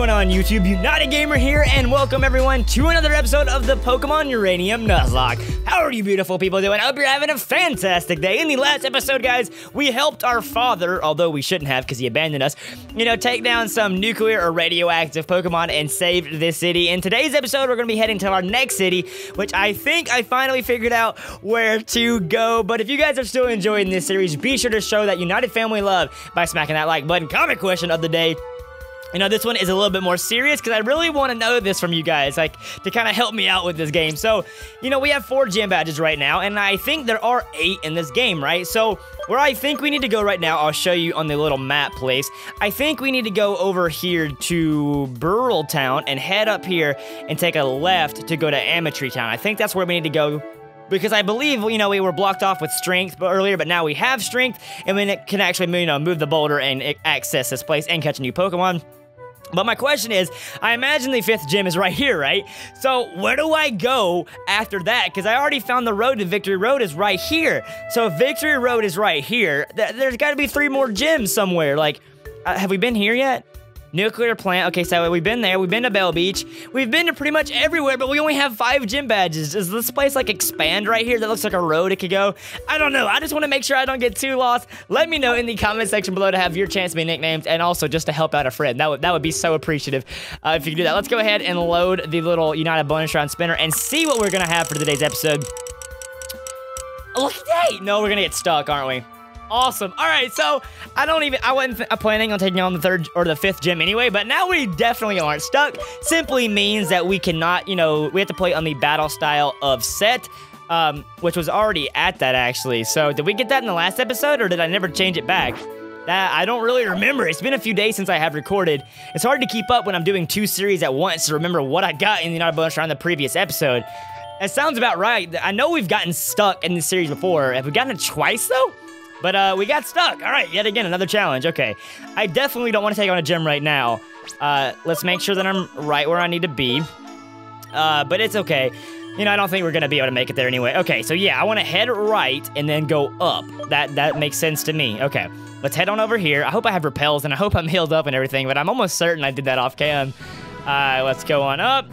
going on YouTube? UnitedGamer here, and welcome everyone to another episode of the Pokemon Uranium Nuzlocke. How are you beautiful people doing? I hope you're having a fantastic day. In the last episode, guys, we helped our father, although we shouldn't have because he abandoned us, you know, take down some nuclear or radioactive Pokemon and save this city. In today's episode, we're going to be heading to our next city, which I think I finally figured out where to go. But if you guys are still enjoying this series, be sure to show that United Family love by smacking that like button. Comment question of the day. You know, this one is a little bit more serious because I really want to know this from you guys, like, to kind of help me out with this game. So, you know, we have 4 gym badges right now, and I think there are 8 in this game, right? So, where I think we need to go right now, I'll show you on the little map place. I think we need to go over here to Burle Town and head up here and take a left to go to Amity Town. I think that's where we need to go. Because I believe, you know, we were blocked off with strength earlier, but now we have strength, and we can actually, you know, move the boulder and access this place and catch a new Pokemon. But my question is, I imagine the 5th gym is right here, right? So where do I go after that? Because I already found the road to Victory Road is right here. So if Victory Road is right here, there's got to be 3 more gyms somewhere. Like, have we been here yet? Nuclear plant. Okay, so we've been there. We've been to Bell Beach. We've been to pretty much everywhere, but we only have 5 gym badges. Does this place, like, expand right here? That looks like a road it could go. I don't know. I just want to make sure I don't get too lost. Let me know in the comment section below to have your chance to be nicknamed, and also just to help out a friend. That would be so appreciative if you could do that. Let's go ahead and load the little United bonus round spinner and see what we're going to have for today's episode. Look at that! No, we're going to get stuck, aren't we? Awesome. All right, so I wasn't planning on taking on the 3rd or the 5th gym anyway, but now we definitely aren't stuck. Simply means that we cannot, you know, we have to play on the battle style of set, which was already at that actually. So did we get that in the last episode, or did I never change it back? That I don't really remember. It's been a few days since I have recorded. It's hard to keep up when I'm doing 2 series at once to remember what I got in the United bonus round the previous episode. That sounds about right. I know we've gotten stuck in this series before. Have we gotten it twice though? But we got stuck. All right, yet again, another challenge. Okay, I definitely don't want to take on a gym right now. Let's make sure that I'm right where I need to be. But it's okay. You know, I don't think we're going to be able to make it there anyway. Okay, so yeah, I want to head right and then go up. That makes sense to me. Okay, let's head on over here. I hope I have repels, and I hope I'm healed up and everything, but I'm almost certain I did that off cam. Let's go on up,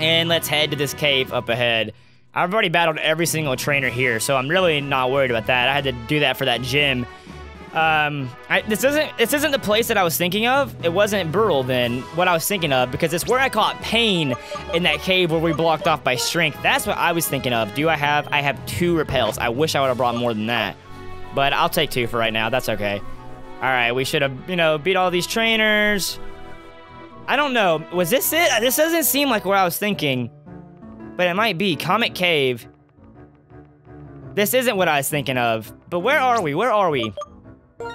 and let's head to this cave up ahead. I've already battled every single trainer here, so I'm really not worried about that. I had to do that for that gym. This isn't the place that I was thinking of. It wasn't Burle then, what I was thinking of, because it's where I caught Pain in that cave where we blocked off by strength. That's what I was thinking of. I have 2 repels. I wish I would have brought more than that, but I'll take 2 for right now. That's okay. All right, we should have, you know, beat all these trainers. I don't know. Was this it? This doesn't seem like what I was thinking. But it might be Comet Cave. This isn't what I was thinking of. But where are we? Where are we? All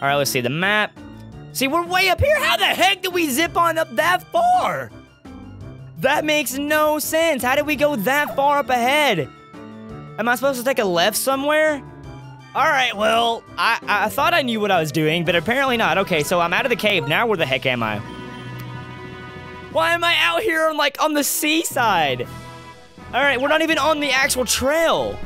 right, let's see the map. See, we're way up here. How the heck did we zip on up that far? That makes no sense. How did we go that far up ahead? Am I supposed to take a left somewhere? All right, well, I thought I knew what I was doing, but apparently not. Okay, so I'm out of the cave. Now where the heck am I? Why am I out here on, like, on the seaside? All right, we're not even on the actual trail.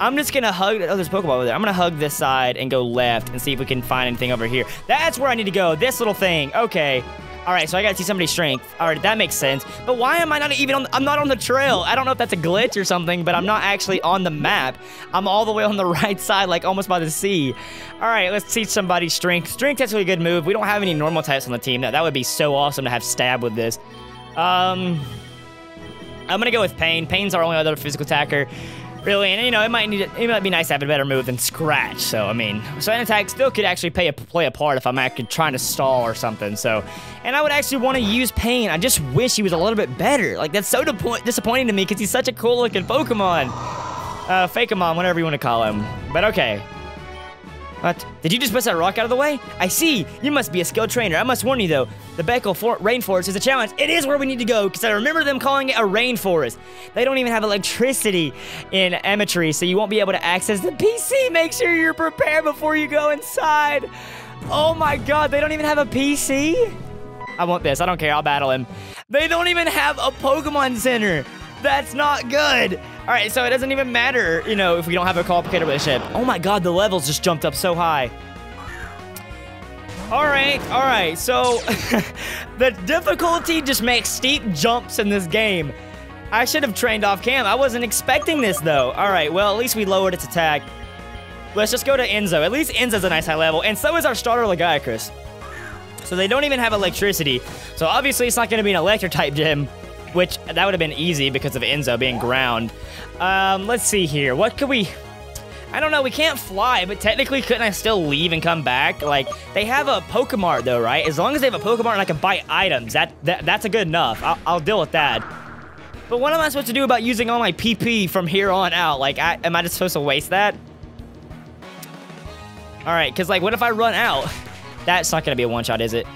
I'm just gonna hug, oh, there's a Pokeball over there. I'm gonna hug this side and go left and see if we can find anything over here. That's where I need to go, this little thing, okay. All right, so I gotta see somebody's strength. All right, that makes sense. But why am I not even on, I'm not on the trail. I don't know if that's a glitch or something, but I'm not actually on the map. I'm all the way on the right side, like almost by the sea. All right, let's teach somebody strength. Strength, that's a really good move. We don't have any normal types on the team. That would be so awesome to have stab with this. I'm gonna go with Pain. Pain's our only other physical attacker, really. And you know, it might be nice to have a better move than Scratch. So I mean, so an attack still could actually play a part if I'm actually trying to stall or something. So, and I would actually want to use Pain. I just wish he was a little bit better. Like, that's so disappointing to me because he's such a cool looking Pokemon, Fakemon, whatever you want to call him. But okay. What? Did you just push that rock out of the way? I see. You must be a skilled trainer. I must warn you, though. The Bokor Fort Rainforest is a challenge. It is where we need to go, because I remember them calling it a rainforest. They don't even have electricity in Emmetry, so you won't be able to access the PC. Make sure you're prepared before you go inside. Oh, my God. They don't even have a PC? I want this. I don't care. I'll battle him. They don't even have a Pokemon Center. That's not good. All right, so it doesn't even matter, you know, if we don't have a complicated relationship. Oh my God, the levels just jumped up so high. All right, so the difficulty just makes steep jumps in this game. I should have trained off cam. I wasn't expecting this, though. All right, well, at least we lowered its attack. Let's just go to Enzo. At least Enzo's a nice high level, and so is our starter Lagiacrus. So they don't even have electricity. So obviously it's not gonna be an electric type gym, which that would have been easy because of Enzo being ground. Let's see here, what could we, I don't know, we can't fly, but technically couldn't I still leave and come back? Like, they have a Pokemart though, right? As long as they have a Pokemart and I can buy items, that's a good enough. I'll deal with that. But what am I supposed to do about using all my PP from here on out? Like, am I just supposed to waste that? All right, cause like, what if I run out? That's not gonna be a one shot, is it?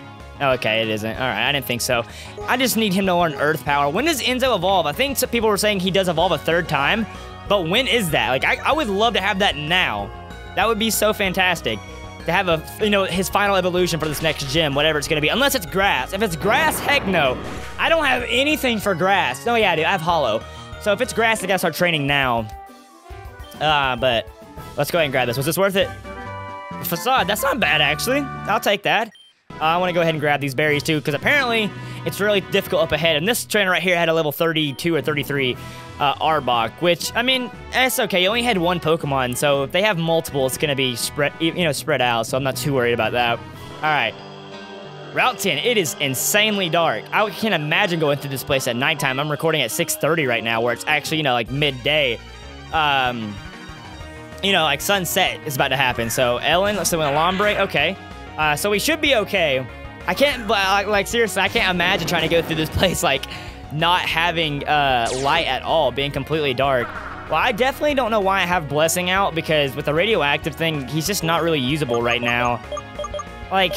Okay, it isn't. All right, I didn't think so. I just need him to learn Earth Power. When does Enzo evolve? I think some people were saying he does evolve a third time, but when is that? Like, I would love to have that now. That would be so fantastic to have a, you know, his final evolution for this next gym, whatever it's gonna be, unless it's grass. If it's grass, heck no. I don't have anything for grass. No, yeah, I do, I have Hollow. So if it's grass, I gotta start training now. But let's go ahead and grab this. Was this worth it? Facade, that's not bad actually. I'll take that. I want to go ahead and grab these berries too, because apparently it's really difficult up ahead. And this trainer right here had a level 32 or 33 Arbok, which, I mean, it's okay. You only had one Pokemon, so if they have multiple, it's going to be spread out, so I'm not too worried about that. All right. Route 10, it is insanely dark. I can't imagine going through this place at nighttime. I'm recording at 6:30 right now, where it's actually, you know, like midday. You know, like sunset is about to happen. So Ellen, let's do an Alombre, okay. So we should be okay. I can't, like seriously, I can't imagine trying to go through this place like not having light at all, being completely dark. Well, I definitely don't know why I have Blessing out, because with the radioactive thing, he's just not really usable right now. Like,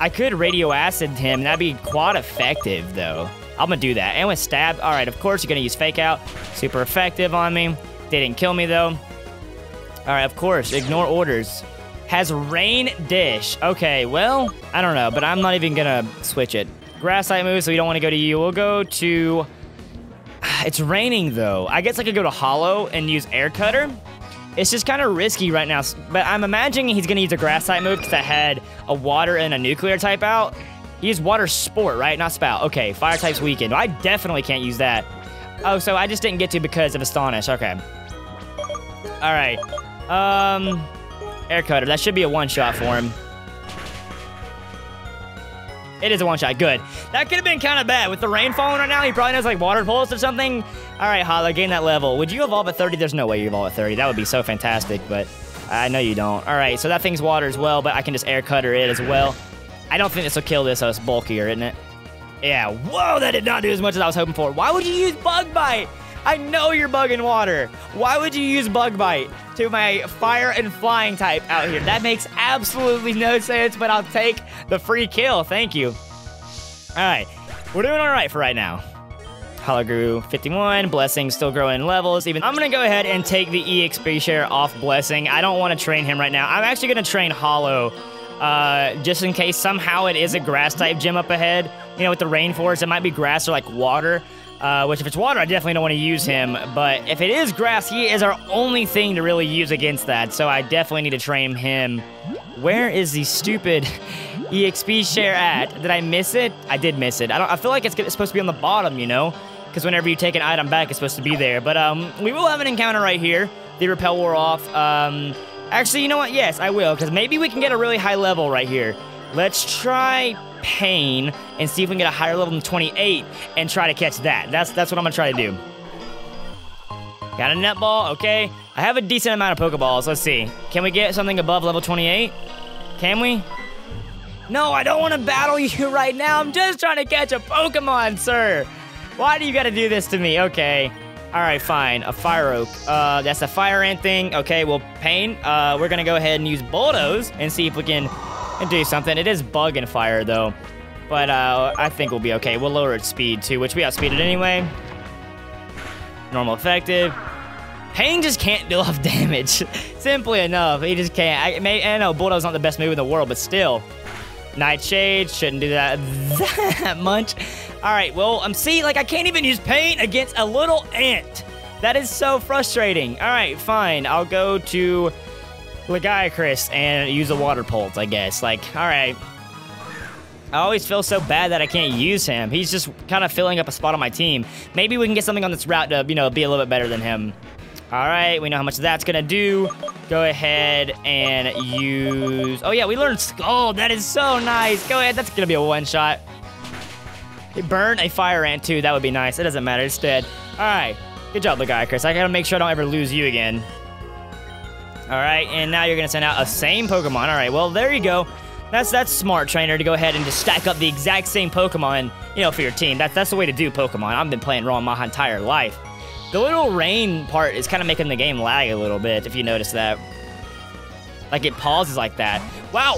I could radio acid him, that'd be quite effective though. I'm gonna do that. And with stab, all right, of course you're gonna use fake out. Super effective on me. Didn't kill me though. All right, of course, ignore orders. Has Rain Dish. Okay, well, I don't know, but I'm not even gonna switch it. Grass type moves, so we don't wanna go to you. We'll go to, it's raining though. I guess I could go to Hollow and use Air Cutter. It's just kinda risky right now, but I'm imagining he's gonna use a grass type move because I had a water and a nuclear type out. He used Water Sport, right? Not Spout. Okay, fire type's weakened. I definitely can't use that. Oh, so I just didn't get to because of Astonish, okay. All right, Air Cutter, that should be a one-shot for him. It is a one-shot, good. That could have been kind of bad. With the rain falling right now, he probably knows like Water Pulse or something. All right, Holla, gain that level. Would you evolve at 30? There's no way you evolve at 30. That would be so fantastic, but I know you don't. All right, so that thing's water as well, but I can just Air Cutter it as well. I don't think this will kill this, so it's bulkier, isn't it? Yeah, whoa, that did not do as much as I was hoping for. Why would you use Bug Bite? I know you're bugging water. Why would you use Bug Bite to my fire and flying type out here? That makes absolutely no sense, but I'll take the free kill. Thank you. All right, we're doing all right for right now. Hollow grew 51, Blessing still growing levels. Even I'm gonna go ahead and take the EXP share off Blessing. I don't wanna train him right now. I'm actually gonna train Hollow just in case somehow it is a grass type gym up ahead. You know, with the rainforest, it might be grass or like water. Which if it's water, I definitely don't want to use him, but if it is grass, he is our only thing to really use against that, so I definitely need to train him. Where is the stupid EXP share at? Did I miss it? I did miss it. I feel like it's supposed to be on the bottom, you know, because whenever you take an item back, it's supposed to be there, but we will have an encounter right here. The Repel wore off. Actually, you know what? Yes, I will, because maybe we can get a really high level right here. Let's try Pain and see if we can get a higher level than 28 and try to catch that. That's what I'm gonna try to do. Got a netball, okay. I have a decent amount of Pokeballs, let's see. Can we get something above level 28? Can we? No, I don't wanna battle you right now. I'm just trying to catch a Pokemon, sir. Why do you gotta do this to me? Okay. All right, fine, a Fire Oak. That's a Fire Ant thing. Okay, well, Pain, we're gonna go ahead and use Bulldoze and see if we can do something. It is bug and fire though, but I think we'll be okay. We'll lower its speed too, which we outspeeded anyway. Normal effective. Pain just can't deal off damage. Simply enough, he just can't. I know Bulldoze's not the best move in the world, but still. Nightshade, shouldn't do that much. All right, well, see, like I can't even use Pain against a little ant. That is so frustrating. All right, fine, I'll go to Lagiacris and use a water pulse, I guess. Like, alright. I always feel so bad that I can't use him. He's just kind of filling up a spot on my team. Maybe we can get something on this route to, you know, be a little bit better than him. Alright, we know how much that's gonna do. Go ahead and use... Oh yeah, we learned Scald. That is so nice. Go ahead, that's gonna be a one-shot. Burn a Fire Ant too, that would be nice. It doesn't matter, it's dead. Alright, good job, Lagiacris. I gotta make sure I don't ever lose you again. Alright, and now you're gonna send out a same Pokemon. Alright, well, there you go. That's smart, trainer, to go ahead and just stack up the exact same Pokemon, you know, for your team. That's the way to do Pokemon. I've been playing wrong my entire life. The little rain part is kind of making the game lag a little bit, if you notice that. Like, it pauses like that. Wow,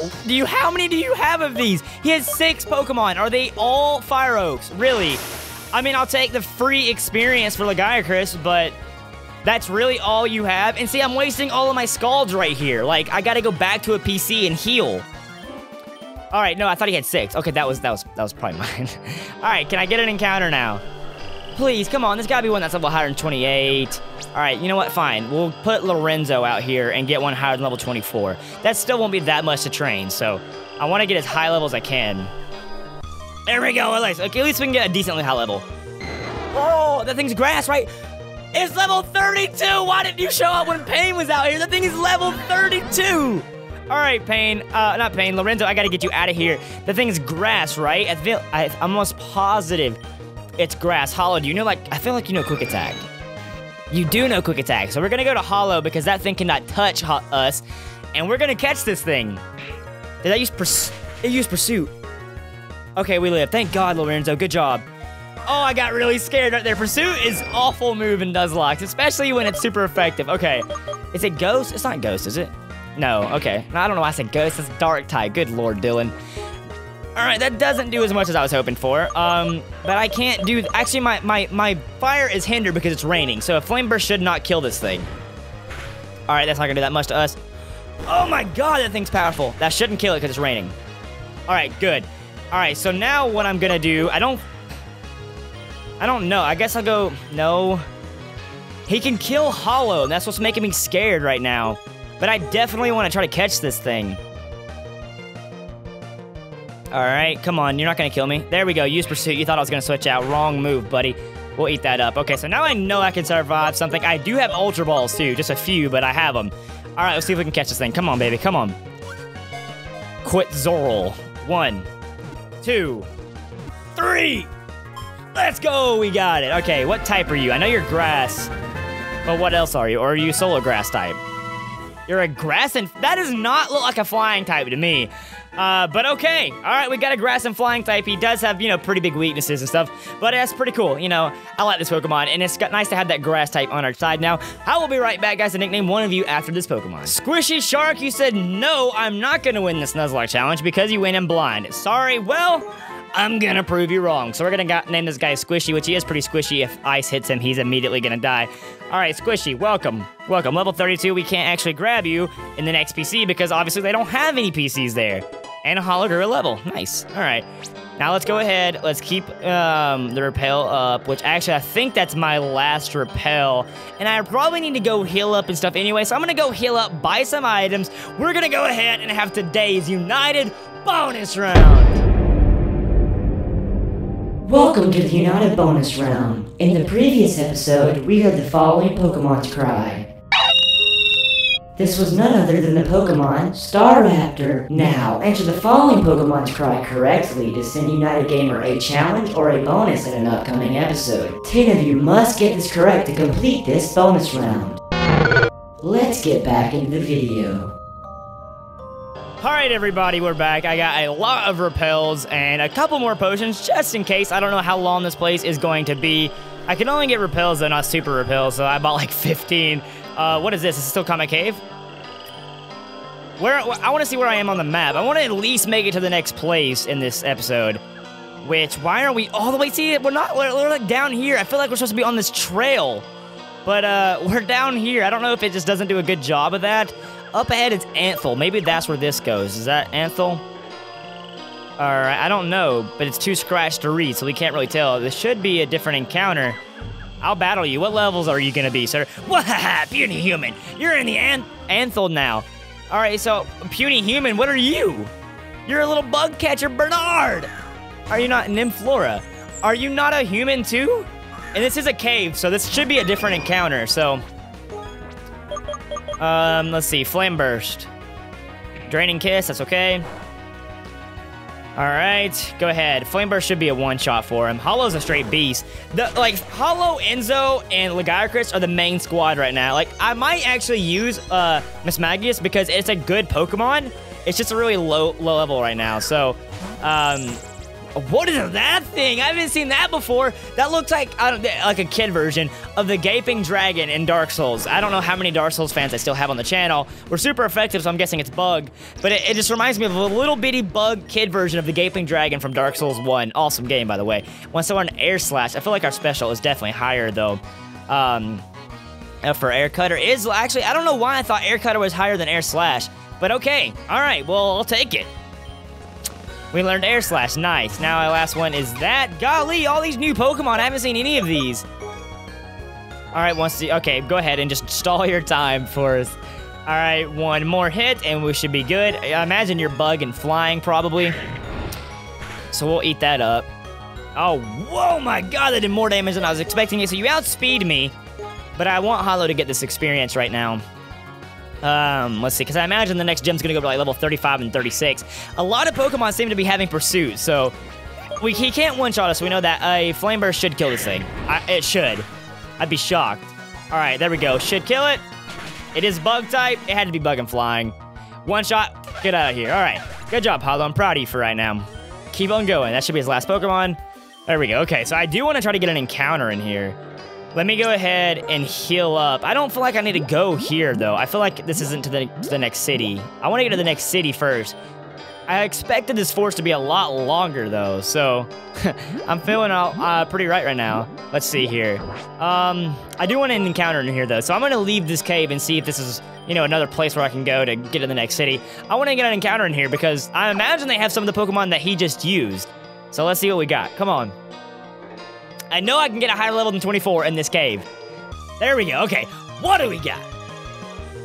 how many do you have of these? He has 6 Pokemon. Are they all Fire Oaks? Really? I mean, I'll take the free experience for Lagiacris, but that's really all you have? And see, I'm wasting all of my Scalds right here. Like, I gotta go back to a PC and heal. All right, no, I thought he had 6. Okay, that was probably mine. All right, can I get an encounter now? Please, come on, there's gotta be one that's level higher than 28. All right, you know what, fine. We'll put Lorenzo out here and get one higher than level 24. That still won't be that much to train, so I wanna get as high level as I can. There we go, at least we can get a decently high level. Oh, that thing's grass, right? It's level 32! Why didn't you show up when Pain was out here? That thing is level 32! All right, Pain, Lorenzo, I gotta get you out of here. The thing's grass, right? I'm almost positive it's grass. Hollow, do you know, like, I feel like you know Quick Attack. You do know Quick Attack, so we're gonna go to Hollow because that thing cannot touch us, and we're gonna catch this thing. Did that use Pursuit? Okay, we live. Thank God, Lorenzo, good job. Oh, I got really scared right there. Pursuit is awful move in Nuzlocke, especially when it's super effective. Okay, is it Ghost? It's not Ghost, is it? No, okay. I don't know why I said Ghost. It's Dark Type. Good Lord, Dylan. All right, that doesn't do as much as I was hoping for. But I can't do... Actually, my fire is hindered because it's raining, so a flame burst should not kill this thing. All right, that's not going to do that much to us. Oh, my God, that thing's powerful. That shouldn't kill it because it's raining. All right, good. All right, so now what I'm going to do... I don't know. I guess I'll go... No. He can kill Hollow, and that's what's making me scared right now. But I definitely want to try to catch this thing. All right, come on. You're not going to kill me. There we go. Use Pursuit. You thought I was going to switch out. Wrong move, buddy. We'll eat that up. Okay, so now I know I can survive something. I do have Ultra Balls, too. Just a few, but I have them. All right, let's see if we can catch this thing. Come on, baby. Come on. Quetzal. 1, 2, 3. Let's go. We got it. Okay, what type are you? I know you're grass, but what else are you? Or are you Solar Grass type? You're a grass and... That does not look like a flying type to me. But okay. All right, we got a grass and flying type. He does have, you know, pretty big weaknesses and stuff. But that's pretty cool. You know, I like this Pokemon. And it's nice to have that grass type on our side now. I will be right back, guys, to nickname one of you after this Pokemon. Squishy Shark, you said, no, I'm not going to win this Nuzlocke challenge because you went in blind. Sorry, well... I'm gonna prove you wrong. So we're gonna name this guy Squishy, which he is pretty squishy. If ice hits him, he's immediately gonna die. All right, Squishy, welcome. Welcome, level 32. We can't actually grab you in the next PC because obviously they don't have any PCs there. And a Hologura level, nice. All right, now let's go ahead. Let's keep the Repel up, which actually I think that's my last Repel. And I probably need to go heal up and stuff anyway, so I'm gonna go heal up, buy some items. We're gonna go ahead and have today's United bonus round. Welcome to the United Bonus Round. In the previous episode, we heard the following Pokemon's cry. This was none other than the Pokemon Staraptor. Now, answer the following Pokemon's cry correctly to send UnitedGamer a challenge or a bonus in an upcoming episode. 10 of you must get this correct to complete this bonus round. Let's get back into the video. All right, everybody, we're back. I got a lot of repels and a couple more potions just in case. I don't know how long this place is going to be. I can only get repels, though, not super repels, so I bought like 15. What is this? Is it still Comet Cave? I want to see where I am on the map. I want to at least make it to the next place in this episode. Which, why are we all the way? See, we're like down here. I feel like we're supposed to be on this trail. But we're down here. I don't know if it just doesn't do a good job of that. Up ahead is Anthell. Maybe that's where this goes. Is that Anthell? Alright, I don't know, but it's too scratched to read, so we can't really tell. This should be a different encounter. I'll battle you. What levels are you gonna be, sir? Wahaha, puny human. You're in the Anthell now. All right, so puny human, what are you? You're a little bug catcher, Bernard. Are you not Nymphflora? Are you not a human too? And this is a cave, so this should be a different encounter. So, let's see, flame burst, draining kiss. That's okay. All right, go ahead. Flame burst should be a one-shot for him. Hollow's a straight beast. Hollow, Enzo, and Lagiacris are the main squad right now. Like, I might actually use Mismagius because it's a good Pokemon. It's just a really low level right now. So, what is that thing? I haven't seen that before. That looks like a kid version of the Gaping Dragon in Dark Souls. I don't know how many Dark Souls fans I still have on the channel. We're super effective, so I'm guessing it's bug. But it just reminds me of a little bitty bug kid version of the Gaping Dragon from Dark Souls 1. Awesome game, by the way. Once I learned Air Slash, I feel like our special is definitely higher, though. For Air Cutter is... Actually, I don't know why I thought Air Cutter was higher than Air Slash. But okay. All right. Well, I'll take it. We learned Air Slash. Nice. Now our last one is that. Golly, all these new Pokemon. I haven't seen any of these. All right, okay, go ahead and just stall your time for us. All right, one more hit, and we should be good. I imagine you're bug and flying, probably. So we'll eat that up. Oh, whoa, my God, that did more damage than I was expecting it. So you outspeed me, but I want Hollow to get this experience right now. Let's see, because I imagine the next gem's gonna go to like level 35 and 36. A lot of Pokemon seem to be having pursuit, so he can't one-shot us. We know that a flame burst should kill this thing. It should. I'd be shocked. All right, there we go. Should kill it. It is bug type. It had to be bug and flying. One shot. Get out of here. All right. Good job, Hollow. I'm proud of you for right now. Keep on going. That should be his last Pokemon. There we go. Okay, so I do want to try to get an encounter in here. Let me go ahead and heal up. I don't feel like I need to go here, though. I feel like this isn't to the next city. I want to get to the next city first. I expected this force to be a lot longer, though, so I'm feeling pretty right now. Let's see here. I do want an encounter in here, though, so I'm going to leave this cave and see if this is, you know, another place where I can go to get to the next city. I want to get an encounter in here because I imagine they have some of the Pokemon that he just used. So let's see what we got. Come on. I know I can get a higher level than 24 in this cave. There we go. Okay, what do we got?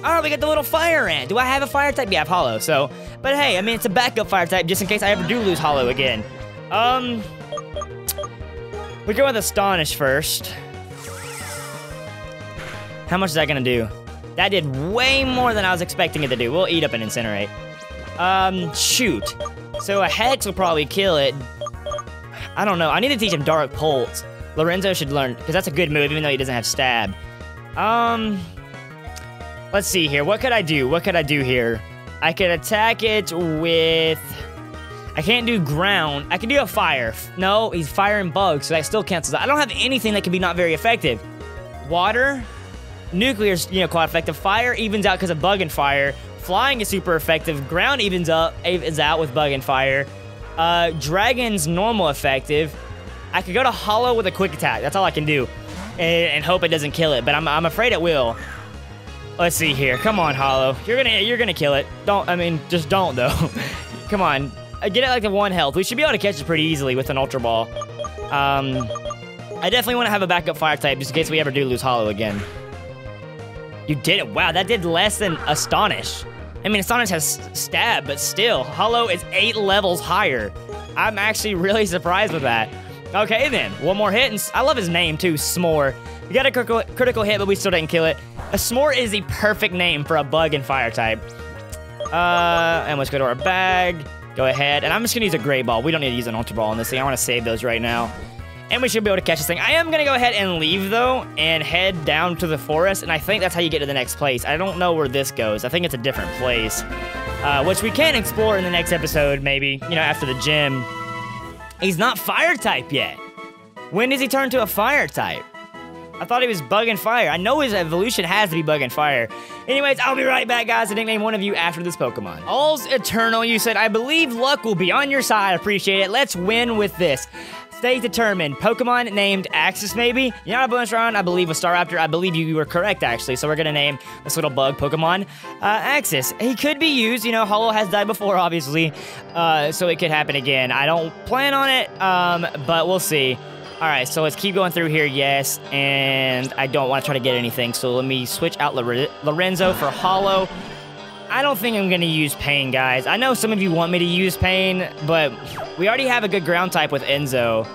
Oh, we got the little fire ant. Do I have a fire type? Yeah, I have Hollow, so... But hey, I mean, it's a backup fire type just in case I ever do lose Hollow again. We go with Astonish first. How much is that gonna do? That did way more than I was expecting it to do. We'll eat up and incinerate. Shoot. So a Hex will probably kill it. I don't know. I need to teach him Dark Pulse. Lorenzo should learn, because that's a good move, even though he doesn't have stab. Let's see here. What could I do? What could I do here? I could attack it with... I can't do ground. I can do a fire. No, he's fire and bug, so that still cancels out. I don't have anything that can be not very effective. Water. Nuclear's, you know, quite effective. Fire evens out because of bug and fire. Flying is super effective. Ground evens out with bug and fire. Dragon's normal effective. I could go to Hollow with a quick attack. That's all I can do. And hope it doesn't kill it, but I'm afraid it will. Let's see here. Come on, Hollow. You're gonna kill it. Don't. I mean, just don't though. Come on. Get it like the one health. We should be able to catch it pretty easily with an Ultra Ball. I definitely want to have a backup Fire type just in case we ever do lose Hollow again. You did it. Wow, that did less than Astonish. I mean, Astonish has stab, but still, Hollow is 8 levels higher. I'm actually really surprised with that. Okay, then one more hit, and I love his name too, S'more. We got a critical hit, but we still didn't kill it. A S'more is the perfect name for a bug and fire type. And let's go to our bag. Go ahead. And I'm just going to use a Gray Ball. We don't need to use an Ultra Ball on this thing. I want to save those right now. And we should be able to catch this thing. I am going to go ahead and leave, though, and head down to the forest. And I think that's how you get to the next place. I don't know where this goes. I think it's a different place, which we can explore in the next episode, maybe, you know, after the gym. He's not fire type yet. When does he turn to a fire type? I thought he was bug and fire. I know his evolution has to be bug and fire. Anyways, I'll be right back, guys, to nickname one of you after this Pokemon. All's Eternal, you said. I believe luck will be on your side. Appreciate it. Let's win with this. Stay determined. Pokemon named Axis, maybe? You're not a Blunderon, I believe, with Staraptor. I believe you were correct, actually. So we're going to name this little bug Pokemon Axis. He could be used. You know, Hollow has died before, obviously. So it could happen again. I don't plan on it, but we'll see. All right, so let's keep going through here, yes, and I don't want to try to get anything, so let me switch out Lorenzo for Hollow. I don't think I'm going to use Pain, guys. I know some of you want me to use Pain, but we already have a good ground type with Enzo.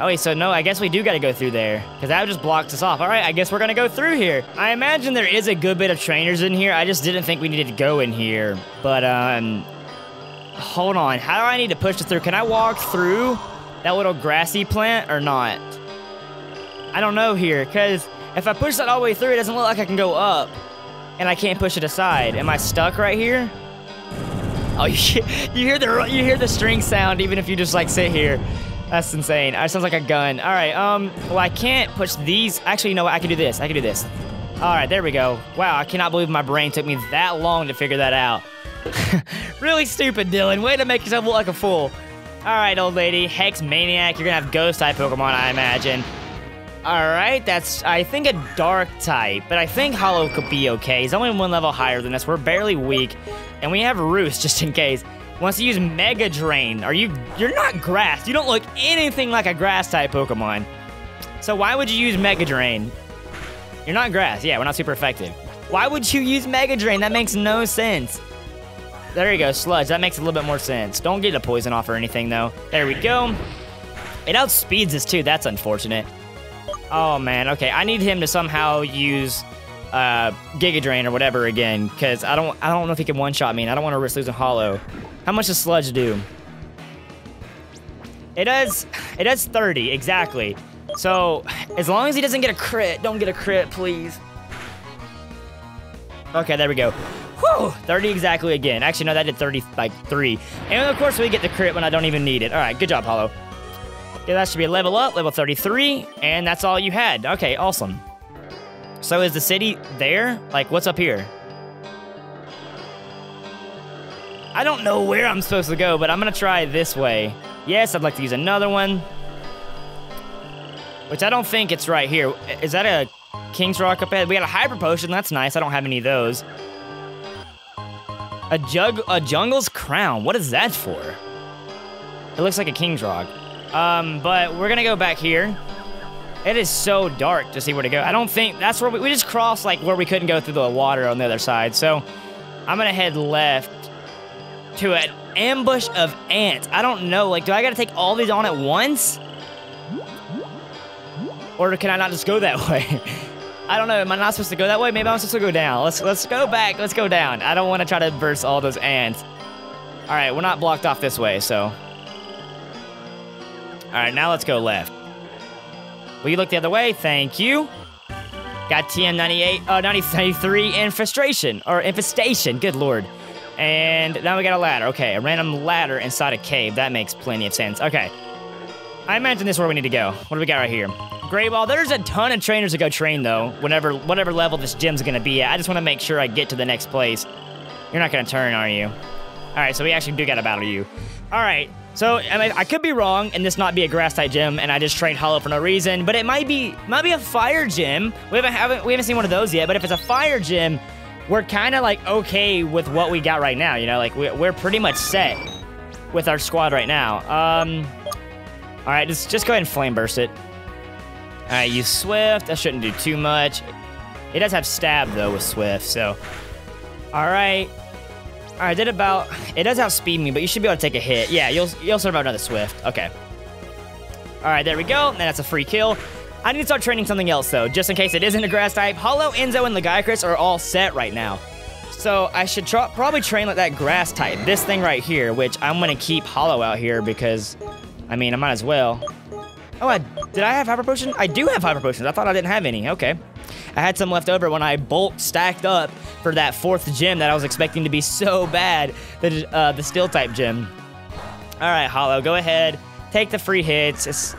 Oh, wait, so no, I guess we do got to go through there because that just blocks us off. All right, I guess we're going to go through here. I imagine there is a good bit of trainers in here. I just didn't think we needed to go in here, but hold on. How do I need to push it through? Can I walk through that little grassy plant or not? I don't know here because if I push that all the way through, it doesn't look like I can go up and I can't push it aside. Am I stuck right here? Oh, you hear the string sound even if you just like sit here. That's insane. That sounds like a gun. All right, well, I can't push these. Actually, you know what? I can do this. I can do this. All right, there we go. Wow, I cannot believe my brain took me that long to figure that out. Really stupid, Dylan. Way to make yourself look like a fool. All right, old lady. Hex Maniac. You're going to have Ghost-type Pokemon, I imagine. All right, that's, I think, a Dark-type, but I think Hollow could be okay. He's only one level higher than us. We're barely weak, and we have Roost just in case. Wants to use Mega Drain. You're not grass. You don't look anything like a grass type Pokemon. So why would you use Mega Drain? You're not grass. Yeah, we're not super effective. Why would you use Mega Drain? That makes no sense. There you go, Sludge. That makes a little bit more sense. Don't get a poison off or anything though. There we go. It outspeeds us too. That's unfortunate. Oh man, okay. I need him to somehow use Giga Drain or whatever again, because I don't know if he can one-shot me and I don't want to risk losing Hollow. How much does Sludge do? It does 30, exactly. So, as long as he doesn't get a crit, don't get a crit, please. Okay, there we go. Whew, 30 exactly again. Actually, no, that did 30 by 3. And of course, we get the crit when I don't even need it. All right, good job, Hollow. Yeah, that should be a level up, level 33, and that's all you had. Okay, awesome. So is the city there? Like, what's up here? I don't know where I'm supposed to go, but I'm gonna try this way. Yes, I'd like to use another one. Which I don't think it's right here. Is that a King's Rock up ahead? We got a Hyper Potion, that's nice. I don't have any of those. A Jungle's Crown, what is that for? It looks like a King's Rock. But we're gonna go back here. It is so dark to see where to go. I don't think, that's where we just crossed like where we couldn't go through the water on the other side. So I'm gonna head left to an ambush of ants. I don't know, like, do I gotta take all these on at once? Or can I not just go that way? I don't know, am I not supposed to go that way? Maybe I'm supposed to go down. Let's go back, let's go down. I don't wanna try to burst all those ants. All right, we're not blocked off this way, so. All right, now let's go left. Will you look the other way? Thank you. Got TM98, 93 infestation, or infestation, good Lord. And now we got a ladder. Okay, a random ladder inside a cave. That makes plenty of sense. Okay. I imagine this is where we need to go. What do we got right here? Gray Ball. There's a ton of trainers to go train, though, whatever level this gym's going to be at. I just want to make sure I get to the next place. You're not going to turn, are you? All right, so we actually do got to battle you. All right, so I could be wrong and this not be a grass-type gym, and I just trained Hollow for no reason, but it might be a fire gym. We haven't seen one of those yet, but if it's a fire gym, we're kind of like okay with what we got right now, you know? Like we're pretty much set with our squad right now. All right, just go ahead and Flame Burst it. All right, use Swift. That shouldn't do too much. It does have Stab though with Swift, so. All right, it does outspeed me, but you should be able to take a hit. Yeah, you'll survive another Swift, okay. All right, there we go, and that's a free kill. I need to start training something else, though, just in case it isn't a grass type. Hollow, Enzo, and Lagiacrus are all set right now. So I should probably train like that grass type, this thing right here, which I'm going to keep Hollow out here because, I mean, I might as well. Oh, did I have Hyper Potion? I do have Hyper Potions. I thought I didn't have any. Okay. I had some left over when I bulk stacked up for that fourth gym that I was expecting to be so bad, the Steel type gym. All right, Hollow, go ahead. Take the free hits. It's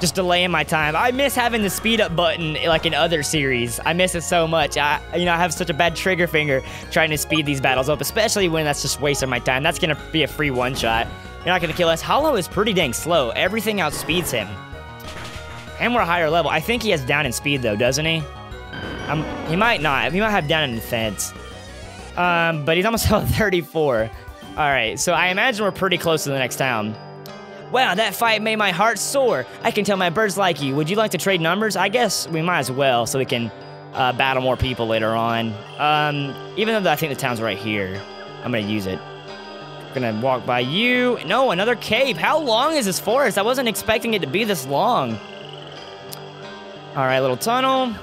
just delaying my time. I miss having the speed up button like in other series. I miss it so much. I have such a bad trigger finger trying to speed these battles up, especially when that's just wasting my time. That's gonna be a free one shot. You're not gonna kill us. Hollow is pretty dang slow. Everything outspeeds him. And we're a higher level. I think he has down in speed though, doesn't he? He might not. He might have down in defense. But he's almost level 34. All right, so I imagine we're pretty close to the next town. Wow, that fight made my heart soar. I can tell my birds like you. Would you like to trade numbers? I guess we might as well so we can battle more people later on. Even though I think the town's right here, I'm gonna use it. Gonna walk by you. No, another cave. How long is this forest? I wasn't expecting it to be this long. All right, little tunnel.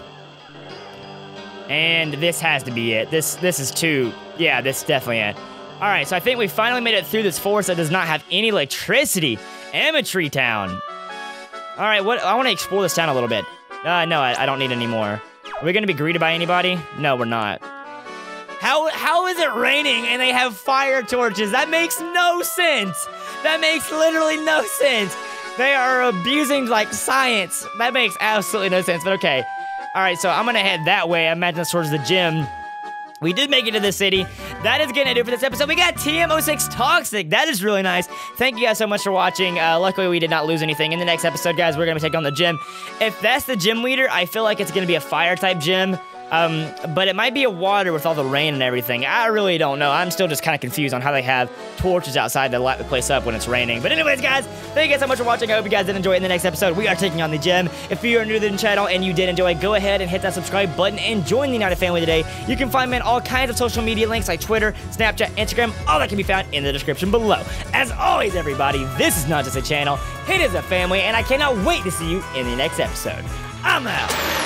And this has to be it. This is too, yeah, this is definitely it. All right, so I think we finally made it through this forest that does not have any electricity. Amity Town. All right, what? I want to explore this town a little bit. No, I don't need any more. Are we gonna be greeted by anybody? No, we're not. How is it raining and they have fire torches? That makes no sense. That makes literally no sense. They are abusing, like, science. That makes absolutely no sense, but okay. All right, so I'm gonna head that way. I imagine that's towards the gym. We did make it to the city. That is gonna do it for this episode. We got TM06 Toxic. That is really nice. Thank you guys so much for watching. Luckily, we did not lose anything. In the next episode, guys, we're gonna take on the gym. If that's the gym leader, I feel like it's gonna be a fire type gym. But it might be a water with all the rain and everything. I really don't know. I'm still just kind of confused on how they have torches outside to light the place up when it's raining. But anyways, guys, thank you guys so much for watching. I hope you guys did enjoy it. In the next episode, we are taking on the gym. If you are new to the channel and you did enjoy, go ahead and hit that subscribe button and join the United Family today. You can find me on all kinds of social media links like Twitter, Snapchat, Instagram. All that can be found in the description below. As always, everybody, this is not just a channel. It is a family, and I cannot wait to see you in the next episode. I'm out.